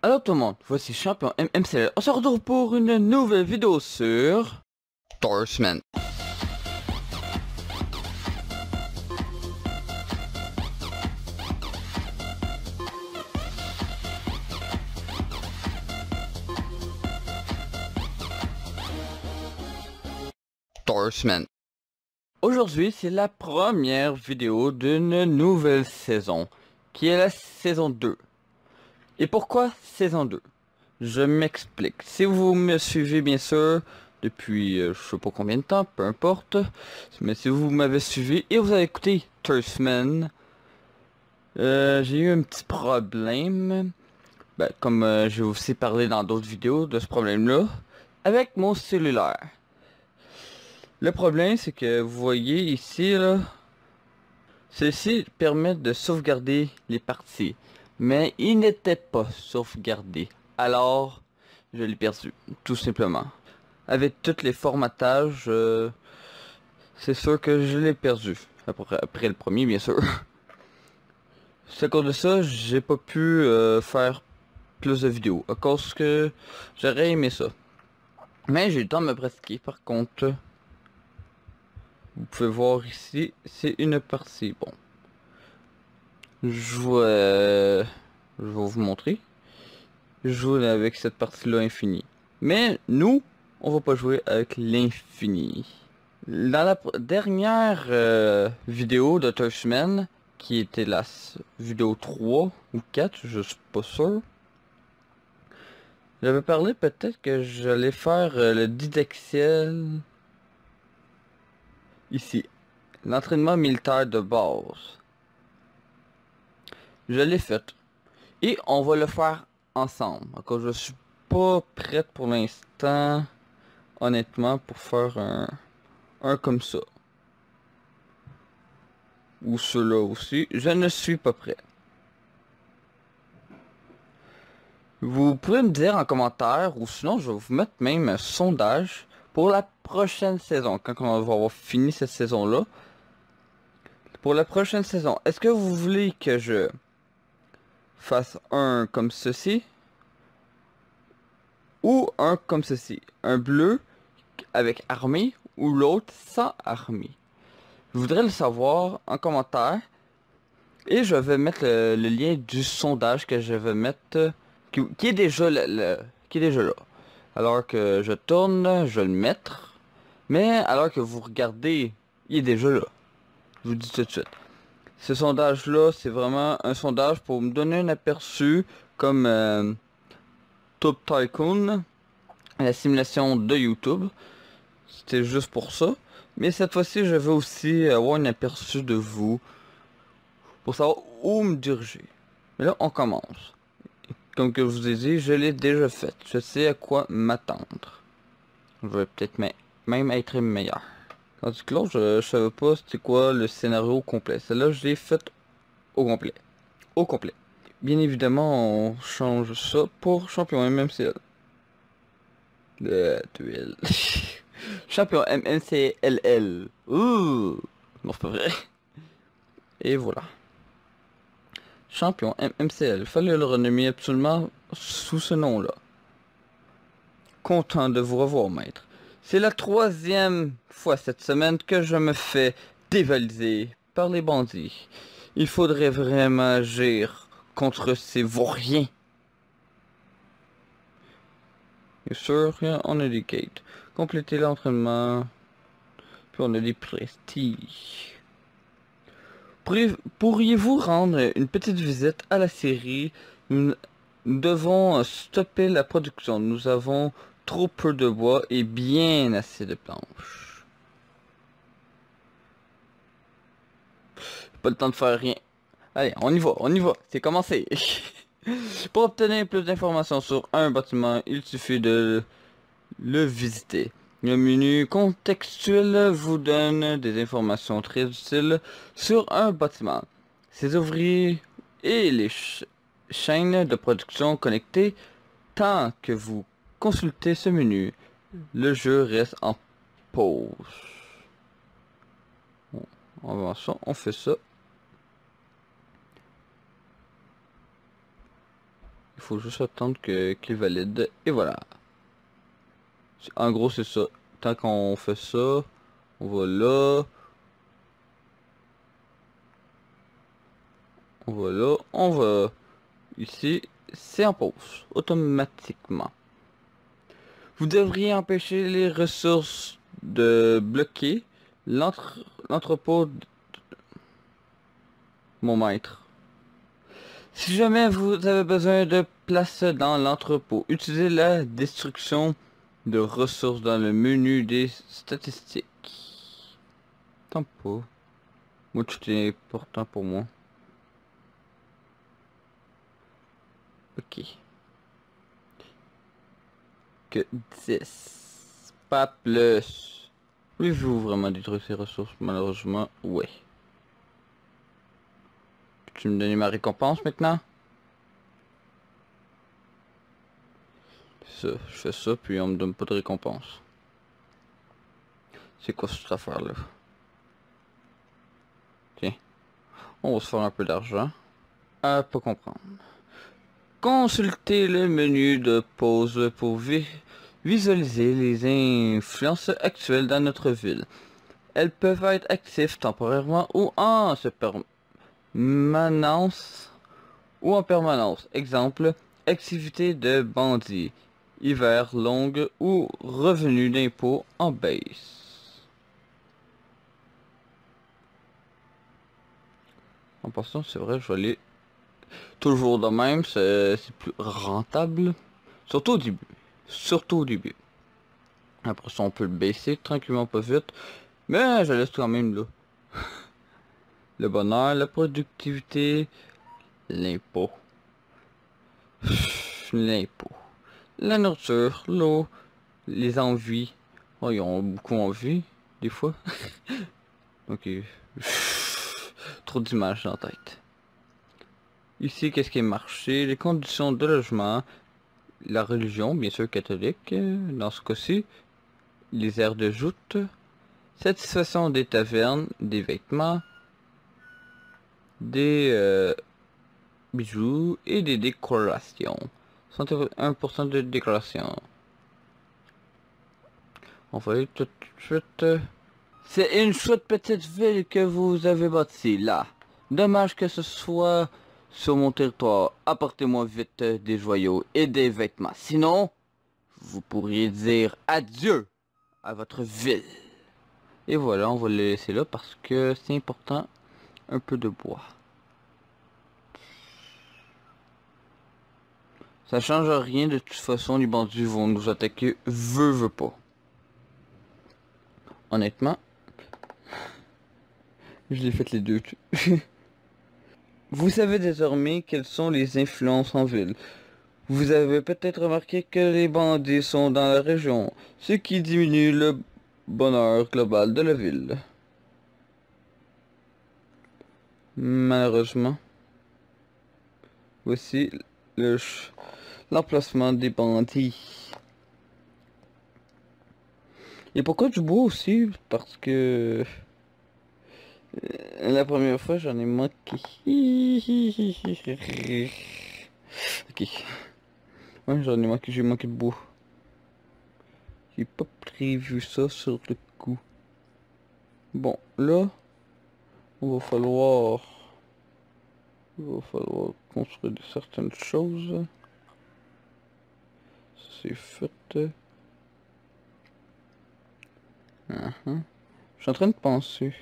Alors tout le monde, voici Champion MMCL. On se retrouve pour une nouvelle vidéo sur Townsmen. Aujourd'hui, c'est la première vidéo d'une nouvelle saison, qui est la saison 2. Et pourquoi saison 2? Je m'explique. Si vous me suivez bien sûr, depuis je sais pas combien de temps, peu importe, mais si vous m'avez suivi et vous avez écouté Townsmen, j'ai eu un petit problème, comme j'ai aussi parlé dans d'autres vidéos de ce problème-là, avec mon cellulaire. Le problème, c'est que vous voyez ici, là, ceci permet de sauvegarder les parties, mais il n'était pas sauvegardé, alors je l'ai perdu, tout simplement. Avec tous les formatages, c'est sûr que je l'ai perdu, après le premier, bien sûr. C'est à cause de ça, j'ai pas pu faire plus de vidéos, à cause que j'aurais aimé ça. Mais j'ai eu le temps de me pratiquer, par contre. Vous pouvez voir ici, c'est une partie. Bon, je vais vous montrer. Je joue avec cette partie-là infinie. Mais nous, on va pas jouer avec l'infini. Dans la dernière vidéo de Townsmen, qui était la vidéo 3 ou 4, je suis pas sûr. J'avais parlé peut-être que j'allais faire le didactiel. Ici, l'entraînement militaire de base. Je l'ai fait. Et on va le faire ensemble. Encore, je suis pas prête pour l'instant, honnêtement, pour faire un comme ça. Ou ceux-là aussi. Je ne suis pas prêt. Vous pouvez me dire en commentaire, ou sinon je vais vous mettre même un sondage pour la prochaine saison, quand on va avoir fini cette saison-là. Pour la prochaine saison, est-ce que vous voulez que je fasse un comme ceci, ou un comme ceci, un bleu avec armée, ou l'autre sans armée? Je voudrais le savoir en commentaire, et je vais mettre le lien du sondage que je vais mettre, qui est déjà là. Alors que je tourne, je vais le mettre. Mais alors que vous regardez, il est déjà là. Je vous dis tout de suite. Ce sondage-là, c'est vraiment un sondage pour me donner un aperçu comme Top Tycoon, la simulation de YouTube. C'était juste pour ça. Mais cette fois-ci, je veux aussi avoir un aperçu de vous pour savoir où me diriger. Mais là, on commence. Comme que je vous ai dit, je l'ai déjà fait. Je sais à quoi m'attendre. Je vais peut-être même être meilleur. Tandis que l'autre, je savais pas c'était quoi le scénario complet. Celle-là, je l'ai faite au complet. Au complet. Bien évidemment, on change ça pour Champion MMCL. Le duel. Champion MMCLL. Ouh! Non, c'est pas vrai. Et voilà. Champion MMCL, fallait le renommer absolument sous ce nom-là. Content de vous revoir, maître. C'est la troisième fois cette semaine que je me fais dévaliser par les bandits. Il faudrait vraiment agir contre ces vauriens. Bien sûr, on a des quêtes. Compléter l'entraînement. Puis on a des prestiges. Pourriez-vous rendre une petite visite à la série? Nous devons stopper la production. Nous avons trop peu de bois et bien assez de planches. Pas le temps de faire rien. Allez, on y va, c'est commencé. Pour obtenir plus d'informations sur un bâtiment, il suffit de le visiter. Le menu contextuel vous donne des informations très utiles sur un bâtiment, ses ouvriers et les chaînes de production connectées. Tant que vous consultez ce menu, le jeu reste en pause. Bon, on fait ça. Il faut juste attendre qu'il valide, et voilà. En gros c'est ça, tant qu'on fait ça, on va là. On va là, on va ici, c'est en pause, automatiquement. Vous devriez empêcher les ressources de bloquer l'entrepôt de mon maître. Si jamais vous avez besoin de place dans l'entrepôt, utilisez la destruction de ressources dans le menu des statistiques. Tant pas. Moi, tout est important pour moi. Ok. Que 10. Pas plus. Voulez-vous vraiment détruire ces ressources? Malheureusement, ouais. Tu me donnes ma récompense maintenant? Ça, je fais ça puis on me donne pas de récompense. C'est quoi cette affaire là? Tiens. On va se faire un peu d'argent. À pas comprendre. Consultez le menu de pause pour visualiser les influences actuelles dans notre ville. Elles peuvent être actives temporairement ou en se permettant. Manance ou en permanence. Exemple, activité de bandit, hiver longue ou revenu d'impôt en baisse. En passant, c'est vrai, je vais aller toujours de même, c'est plus rentable. Surtout au début. Surtout au début. Après ça, on peut le baisser tranquillement, pas vite. Mais je laisse quand même là. Le bonheur, la productivité, l'impôt. L'impôt. La nourriture, l'eau, les envies. Oh, ils ont beaucoup envie, des fois. Ok. Trop d'images dans la tête. Ici, qu'est-ce qui est marché? Les conditions de logement. La religion, bien sûr, catholique. Dans ce cas-ci, les aires de joute. Satisfaction des tavernes, des vêtements. Des bijoux et des décorations. 101% de décoration. On va aller tout de suite. C'est une chouette petite ville que vous avez bâtie là. Dommage que ce soit sur mon territoire. Apportez-moi vite des joyaux et des vêtements. Sinon, vous pourriez dire adieu à votre ville. Et voilà, on va le laisser là parce que c'est important. Un peu de bois. Ça change rien de toute façon, les bandits vont nous attaquer, veut pas. Honnêtement, je l'ai fait les deux. Vous savez désormais quelles sont les influences en ville. Vous avez peut-être remarqué que les bandits sont dans la région, ce qui diminue le bonheur global de la ville. Malheureusement, voici l'emplacement des bandits. Et pourquoi du bois aussi? Parce que la première fois j'en ai manqué. Ok. Ouais, j'en ai manqué, j'ai manqué de bois. J'ai pas prévu ça sur le coup. Bon, là... Il va falloir construire certaines choses. C'est fait. Je suis en train de penser.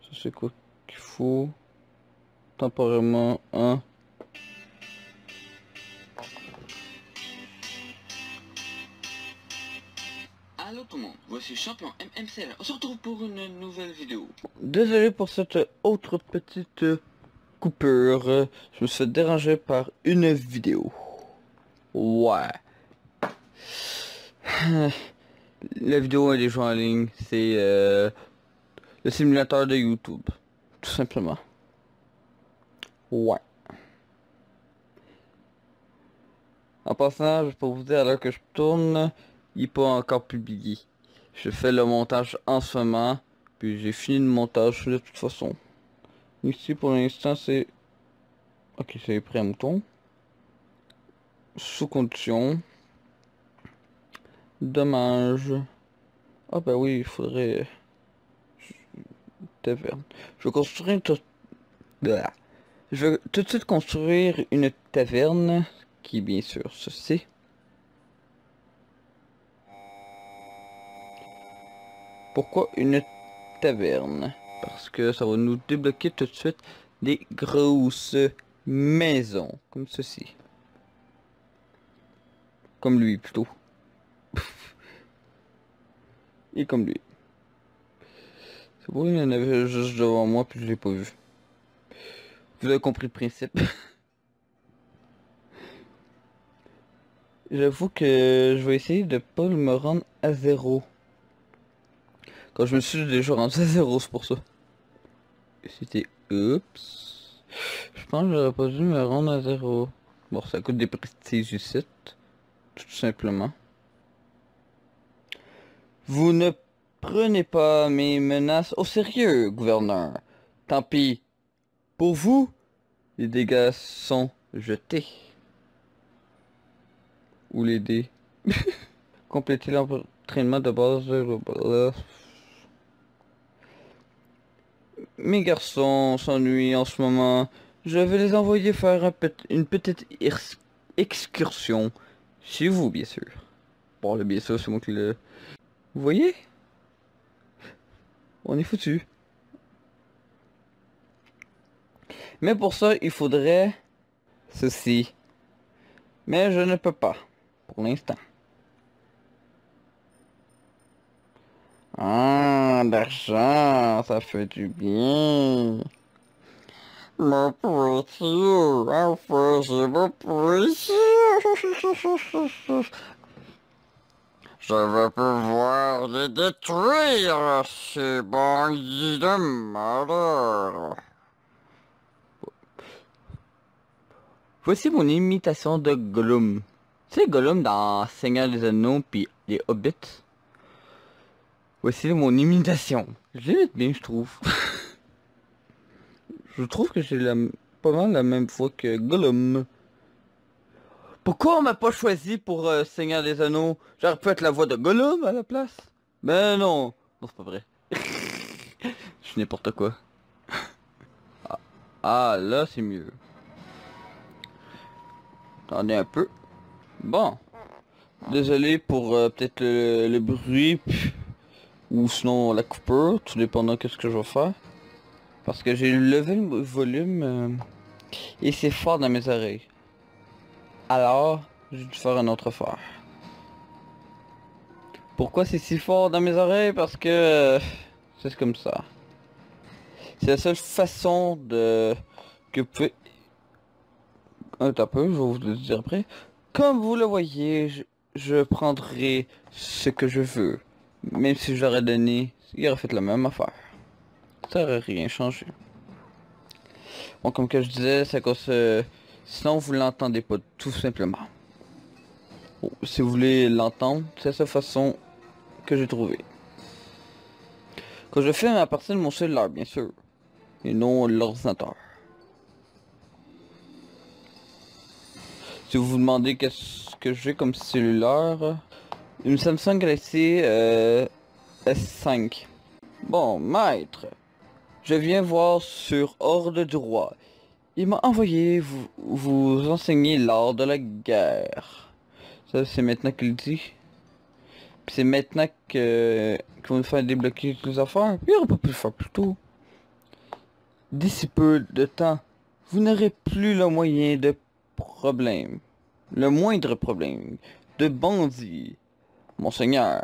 Ça c'est quoi qu'il faut temporairement, hein? Allô tout le monde, voici Champion MMCL, on se retrouve pour une nouvelle vidéo. Désolé pour cette autre petite coupure, je me suis fait déranger par une vidéo. Ouais. La vidéo elle est jouée en ligne, c'est le simulateur de YouTube, tout simplement. Ouais. En passant, pour vous dire, alors que je tourne... Il n'est pas encore publié. Je fais le montage en ce moment. Puis j'ai fini le montage de toute façon. Ici pour l'instant c'est Ok, j'ai pris un mouton. Sous condition. Dommage. Ah bah oui, il faudrait... Taverne. Je vais construire tout... Je vais tout de suite construire une taverne, qui est bien sûr ceci. Pourquoi une taverne? Parce que ça va nous débloquer tout de suite des grosses maisons, comme ceci. Comme lui plutôt. Et comme lui. C'est bon, il y en avait juste devant moi puis je l'ai pas vu. Vous avez compris le principe. J'avoue que je vais essayer de pas me rendre à zéro. Quand je me suis déjà rendu à zéro, c'est pour ça. C'était... Oups. Je pense que j'aurais pas dû me rendre à zéro. Bon, ça coûte des prestiges ici. Tout simplement. Vous ne prenez pas mes menaces au sérieux, gouverneur. Tant pis. Pour vous, les dégâts sont jetés. Ou les dés. Complétez l'entraînement de base. Mes garçons s'ennuient en ce moment. Je vais les envoyer faire une petite excursion. Chez vous, bien sûr. Bon, le bien sûr, c'est moi qui le... Vous voyez? On est foutu. Mais pour ça, il faudrait... Ceci. Mais je ne peux pas. Pour l'instant. Ah, l'argent, ça fait du bien. Mon précieux, enfin c'est mon précieux. Je vais pouvoir les détruire, ces bandits de malheur. Voici mon imitation de Gollum. C'est Gollum dans Seigneur des Anneaux puis les Hobbits. Voici mon imitation. J'imite bien, je trouve. Je trouve que j'ai pas mal la même voix que Gollum. Pourquoi on m'a pas choisi pour Seigneur des Anneaux? J'aurais pu être la voix de Gollum à la place. Mais non. Non, c'est pas vrai. Je suis n'importe quoi. Ah, ah là, c'est mieux. Attendez un peu. Bon. Désolé pour peut-être le bruit. Ou sinon la coupure, tout dépendant qu'est-ce que je vais faire. Parce que j'ai levé le volume et c'est fort dans mes oreilles. Alors, j'ai dû faire un autre effort. Pourquoi c'est si fort dans mes oreilles? Parce que c'est comme ça. C'est la seule façon de... que vous pouvez... Attends un peu, je vais vous le dire après. Comme vous le voyez, je prendrai ce que je veux. Même si je leur ai donné, ils auraient fait la même affaire. Ça aurait rien changé. Bon, comme que je disais, c'est à cause... sinon, vous l'entendez pas, tout simplement. Bon, si vous voulez l'entendre, c'est cette façon que j'ai trouvé. Que je filme à partir de mon cellulaire, bien sûr. Et non l'ordinateur. Si vous vous demandez qu'est-ce que j'ai comme cellulaire... Une Samsung Galaxy S5. Bon, maître, je viens voir sur ordre du roi. Il m'a envoyé vous enseigner l'art de la guerre. Ça, c'est maintenant qu'il dit. C'est maintenant qu'ils vont nous faire débloquer toutes les affaires. Il n'aurait pas pu le faire plus tôt. D'ici peu de temps, vous n'aurez plus le moyen de problème. Le moindre problème. De bandits. Monseigneur.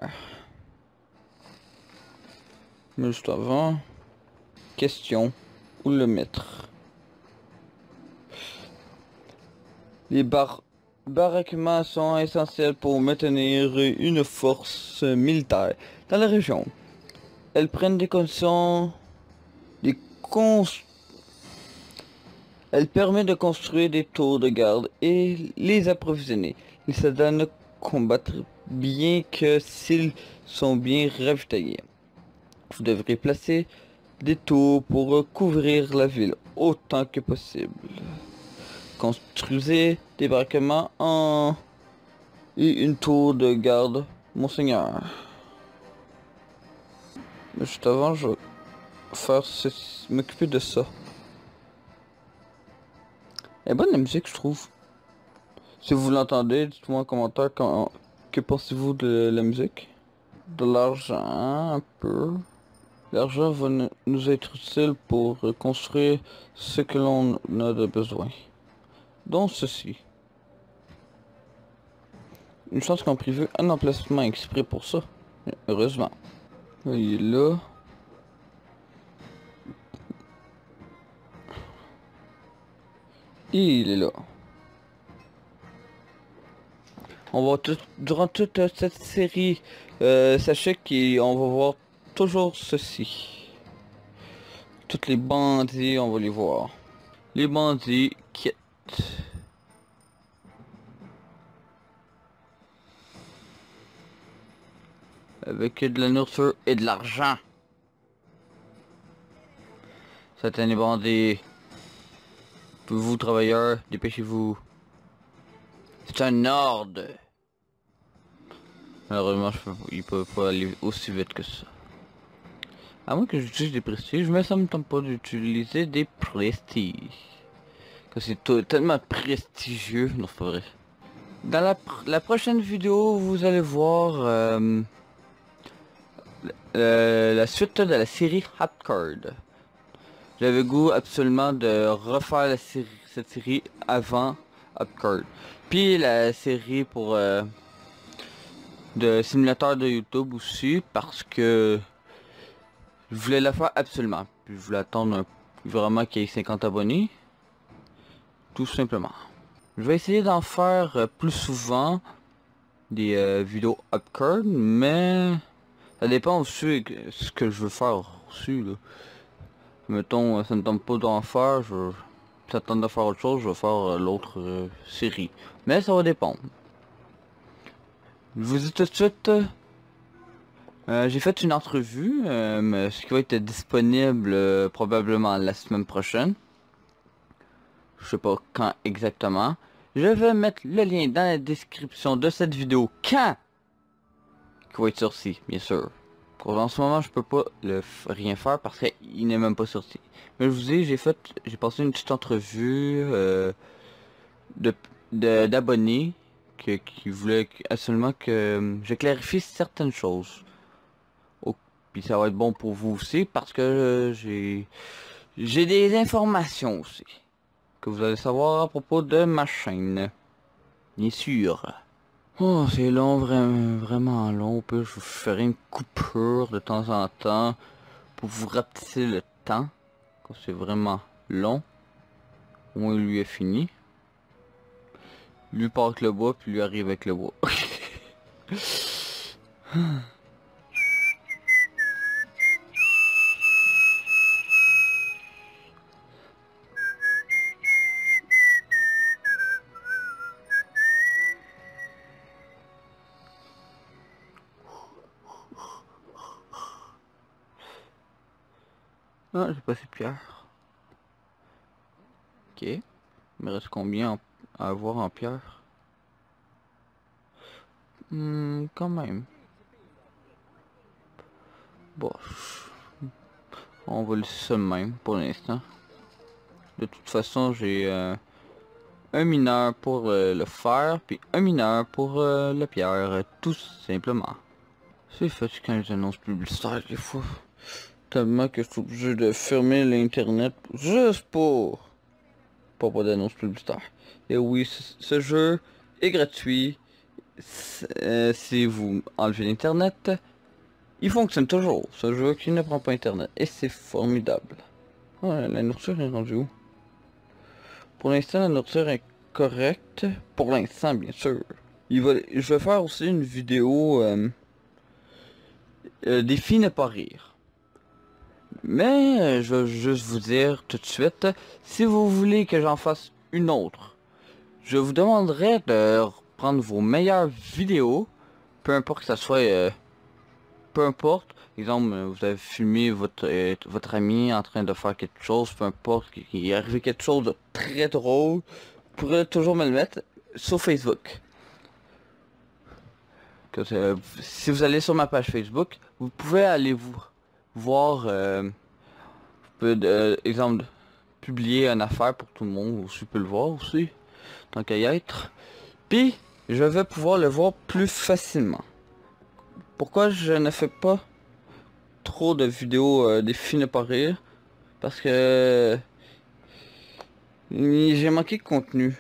Juste avant. Question. Où le mettre? Les baraquements sont essentiels pour maintenir une force militaire dans la région. Elles prennent des conditions... Elles permettent de construire des tours de garde et les approvisionner. Les soldats ne combattre bien que s'ils sont bien ravitaillés. Vous devrez placer des tours pour couvrir la ville autant que possible. construisez des baraquements en... et une tour de garde, monseigneur. Juste avant, je vais faire m'occuper de ça. Elle est bonne la musique, je trouve. Si vous l'entendez, dites-moi en commentaire que pensez-vous de la musique. De l'argent, un peu. L'argent va nous être utile pour construire ce que l'on a de besoin. Donc ceci. Une chance qu'on prévu un emplacement exprès pour ça. Heureusement. Il est là. Il est là. On va durant toute cette série, sachez qu'on va voir toujours ceci. Toutes les bandits, on va les voir. Les bandits quittent. Avec de la nourriture et de l'argent. Satanés bandits. Vous travailleurs, dépêchez-vous. C'est un ordre. Malheureusement, ils peuvent pas aller aussi vite que ça. À moins que j'utilise des prestiges, mais ça me tente pas d'utiliser des prestiges. Que c'est tellement prestigieux. Non, c'est pas vrai. Dans la prochaine vidéo, vous allez voir... la suite de la série Hotcard. J'avais goût absolument de refaire cette série avant Hotcard. Puis la série pour de simulateur de YouTube aussi, parce que je voulais la faire absolument. Puis je voulais attendre vraiment qu'il y ait 50 abonnés. Tout simplement. Je vais essayer d'en faire plus souvent des vidéos Hotcard, mais... ça dépend aussi de ce que je veux faire aussi, là. Mettons, ça ne tombe pas d'en faire, je t'attends de faire autre chose, je vais faire l'autre série. Mais ça va dépendre. Je vous dis tout de suite, j'ai fait une entrevue, ce qui va être disponible probablement la semaine prochaine. Je sais pas quand exactement. Je vais mettre le lien dans la description de cette vidéo. Quand? Qui va être sorti, bien sûr. En ce moment, je peux pas rien faire parce qu'il n'est même pas sorti. Mais je vous dis, j'ai passé une petite entrevue d'abonnés qui voulaient absolument que je clarifie certaines choses. Oh, puis ça va être bon pour vous aussi parce que j'ai des informations aussi que vous allez savoir à propos de ma chaîne. Bien sûr. Oh, c'est long, vraiment long. Puis je ferai une coupure de temps en temps pour vous rapetisser le temps. Quand c'est vraiment long, au moins lui est fini. Lui part avec le bois, puis lui arrive avec le bois. Ah, j'ai passé pierre. Ok. Il me reste combien à avoir en pierre? Quand même. Bon. On va laisser ça de même pour l'instant. De toute façon, j'ai un mineur pour le fer, puis un mineur pour la pierre. Tout simplement. C'est fatigant les annonces publicitaires des fois. Tellement que je suis obligé de fermer l'internet juste pour pas d'annonce publicitaire. Et oui, ce jeu est gratuit. Si vous enlevez l'internet, il fonctionne toujours. Ce jeu qui ne prend pas internet. Et c'est formidable. Ouais, la nourriture est rendue où? Pour l'instant, la nourriture est correcte. Pour l'instant, bien sûr. Je vais faire aussi une vidéo défi ne pas rire. Mais je veux juste vous dire tout de suite, si vous voulez que j'en fasse une autre, je vous demanderai de prendre vos meilleures vidéos, peu importe que ça soit, peu importe, exemple vous avez filmé votre ami en train de faire quelque chose, peu importe, il est arrivé quelque chose de très drôle, pourrez toujours me le mettre sur Facebook. Si vous allez sur ma page Facebook, vous pouvez aller vous voir, exemple, publier une affaire pour tout le monde, aussi, vous pouvez le voir aussi, tant qu'à y être. Puis, je vais pouvoir le voir plus facilement. Pourquoi je ne fais pas trop de vidéos des filles ne pas rire? Parce que j'ai manqué de contenu.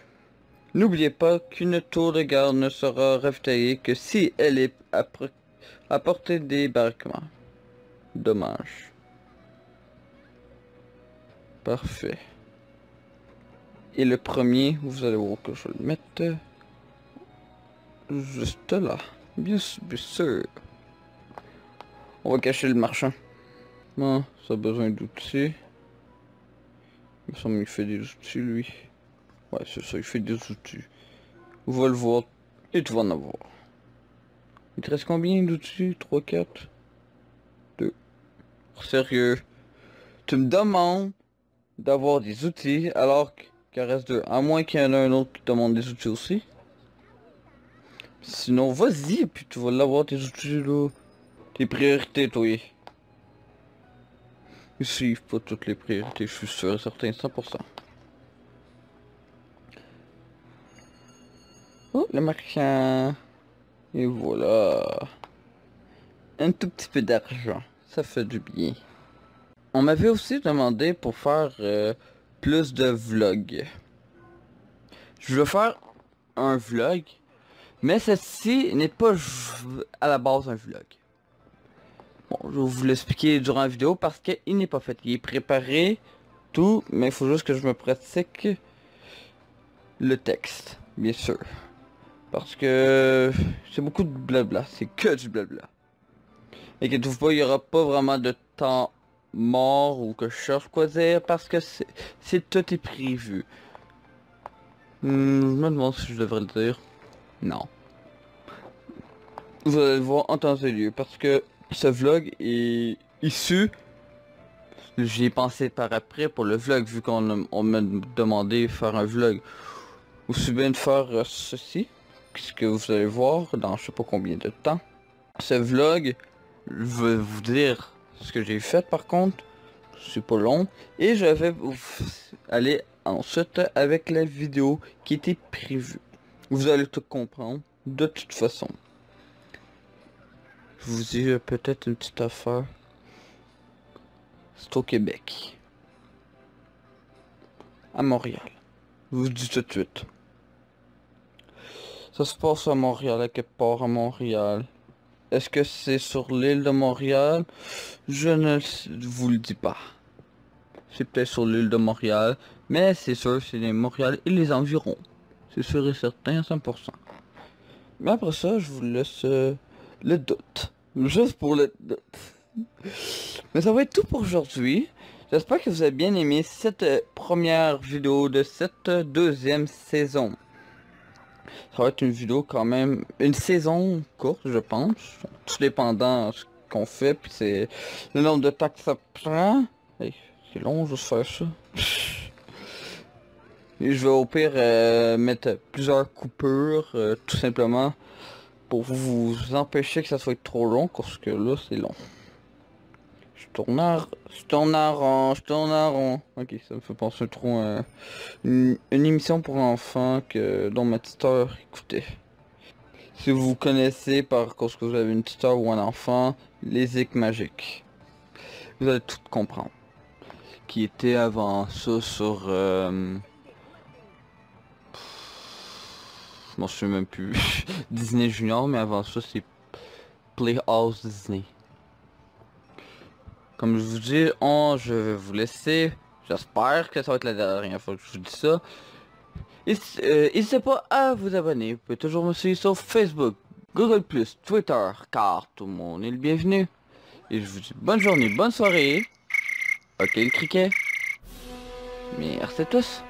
N'oubliez pas qu'une tour de garde ne sera ravitaillée que si elle est à portée des barraquements. Dommage. Parfait. Et le premier, vous allez voir que je vais le mettre juste là. Bien sûr. On va cacher le marchand. Bon, ça a besoin d'outils. Il me semble qu'il fait des outils, lui. Ouais, c'est ça, il fait des outils. On va le voir et tu vas en avoir. Il te reste combien d'outils? 3, 4, 2. Sérieux? Tu me demandes d'avoir des outils alors qu'il reste 2. À moins qu'il y en ait un autre qui te demande des outils aussi. Sinon, vas-y, puis tu vas l'avoir tes outils là. Tes priorités, toi. Ils suivent pas toutes les priorités, je suis sûr, certain, 100%. Oh, le marchand. Et voilà. Un tout petit peu d'argent. Ça fait du bien. On m'avait aussi demandé pour faire plus de vlogs. Je veux faire un vlog. Mais celle-ci n'est pas à la base un vlog. Bon, je vais vous l'expliquer durant la vidéo parce qu'il n'est pas fait. Il est préparé, tout, mais il faut juste que je me pratique le texte, bien sûr. Parce que c'est beaucoup de blabla, c'est que du blabla. Et que tout il n'y aura pas vraiment de temps mort ou que je cherche quoi dire parce que c'est tout est prévu. Je me demande si je devrais le dire. Non. Vous allez le voir en temps et lieu parce que ce vlog est issu. J'y ai pensé par après pour le vlog vu qu'on m'a demandé de faire un vlog. Ou si bien de faire ceci, ce que vous allez voir dans je sais pas combien de temps. Ce vlog, je vais vous dire ce que j'ai fait par contre, c'est pas long. Et je vais aller ensuite avec la vidéo qui était prévue. Vous allez tout comprendre, de toute façon. Je vous dis peut-être une petite affaire. C'est au Québec. À Montréal. Je vous dis tout de suite. Ça se passe à Montréal, à quelque part à Montréal. Est-ce que c'est sur l'île de Montréal? Je ne vous le dis pas. C'est peut-être sur l'île de Montréal, mais c'est sûr, c'est les Montréal et les environs. C'est sûr et certain, 100%. Mais après ça, je vous laisse le doute. Juste pour le doute. Mais ça va être tout pour aujourd'hui. J'espère que vous avez bien aimé cette première vidéo de cette deuxième saison. Ça va être une vidéo quand même, une saison courte, je pense. Tout dépendant de ce qu'on fait, puis c'est le nombre de temps que ça prend. C'est long juste faire ça. Et je vais au pire mettre plusieurs coupures, tout simplement, pour vous empêcher que ça soit trop long, parce que là, c'est long. Je tourne en rond. Ok, ça me fait penser trop à une émission pour enfants dont ma petite sœur écoutait. Si vous connaissez, par cause que vous avez une petite sœur ou un enfant, les écs magiques. Vous allez tout comprendre. Qui était avant ça sur... je m'en souviens même plus. Disney Junior, mais avant ça c'est Playhouse Disney. Comme je vous dis, je vais vous laisser. J'espère que ça va être la dernière fois que je vous dis ça. N'hésitez pas à vous abonner. Vous pouvez toujours me suivre sur Facebook, Google+, Twitter, car tout le monde est le bienvenu. Et je vous dis bonne journée, bonne soirée. Ok le criquet. Merci à tous.